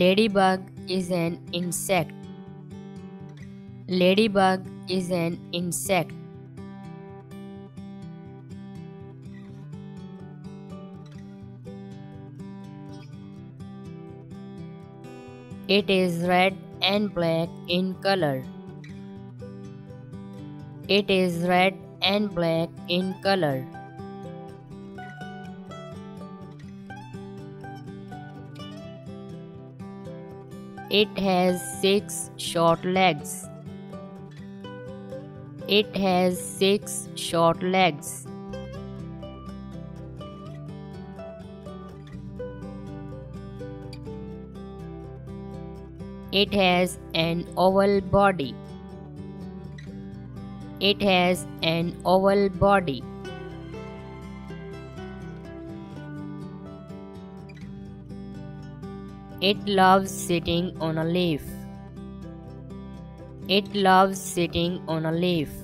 Ladybug is an insect. Ladybug is an insect. It is red and black in color. It is red and black in color. It has 6 short legs. It has 6 short legs. It has an oval body. It has an oval body. It loves sitting on a leaf. It loves sitting on a leaf.